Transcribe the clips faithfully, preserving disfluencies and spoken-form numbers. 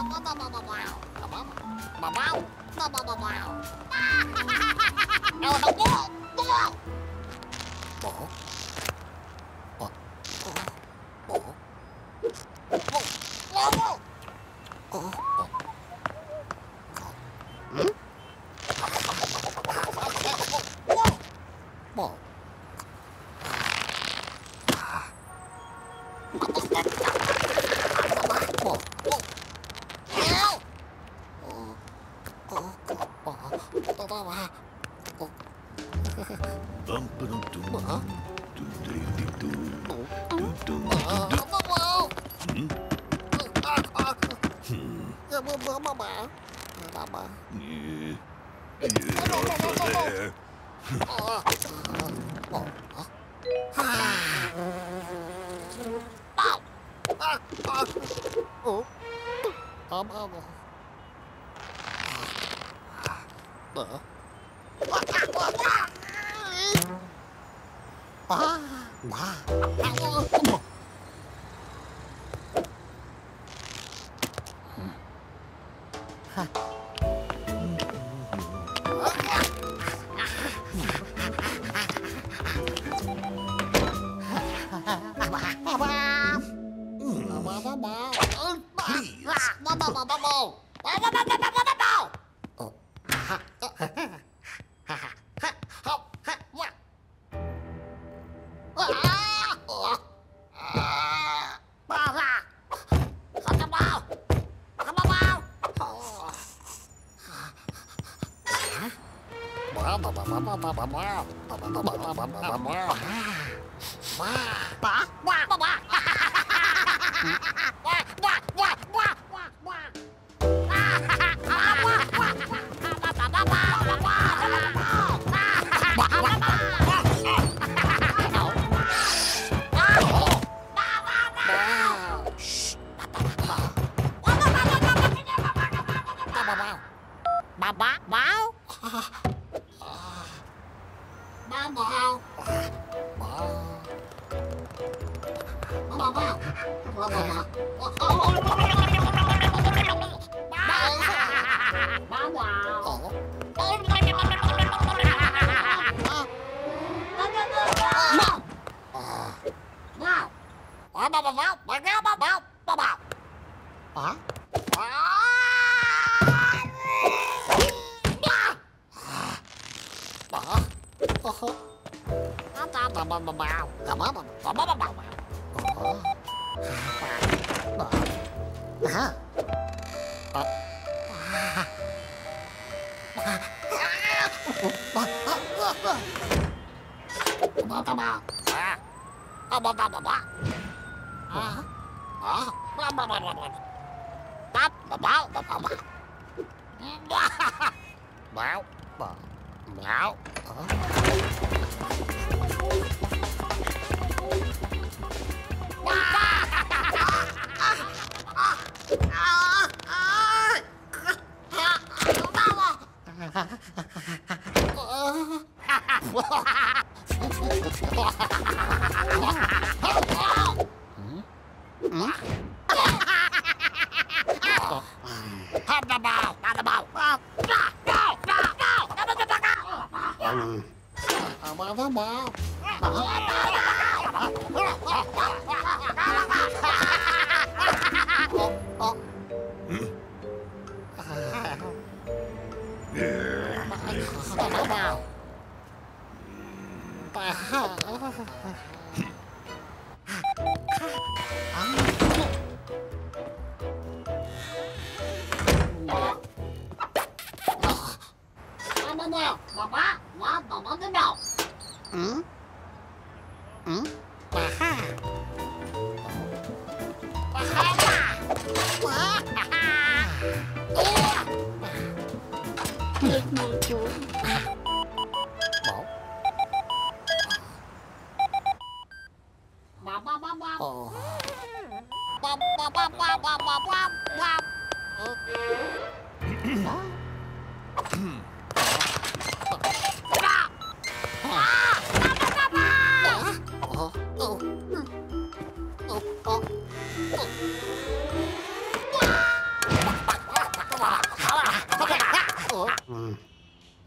Oh, oh, oh.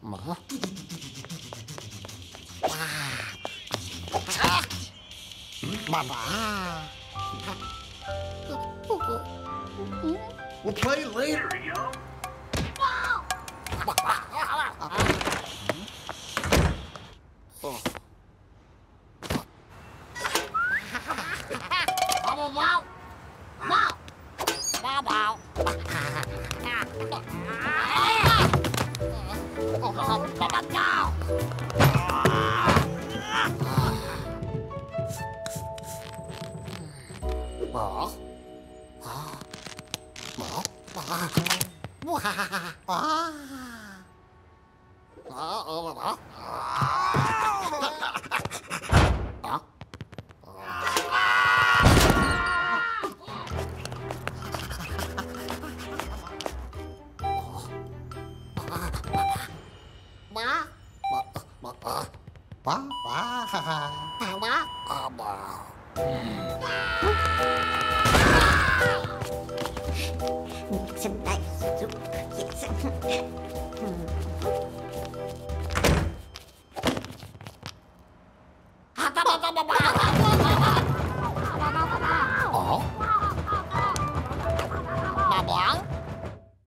马，哇，马马，嗯 ，We'll play later, yo. 哇哇哇哇！哦，宝宝宝，宝宝宝，哦，宝宝宝。 It's a nice soup. It's a...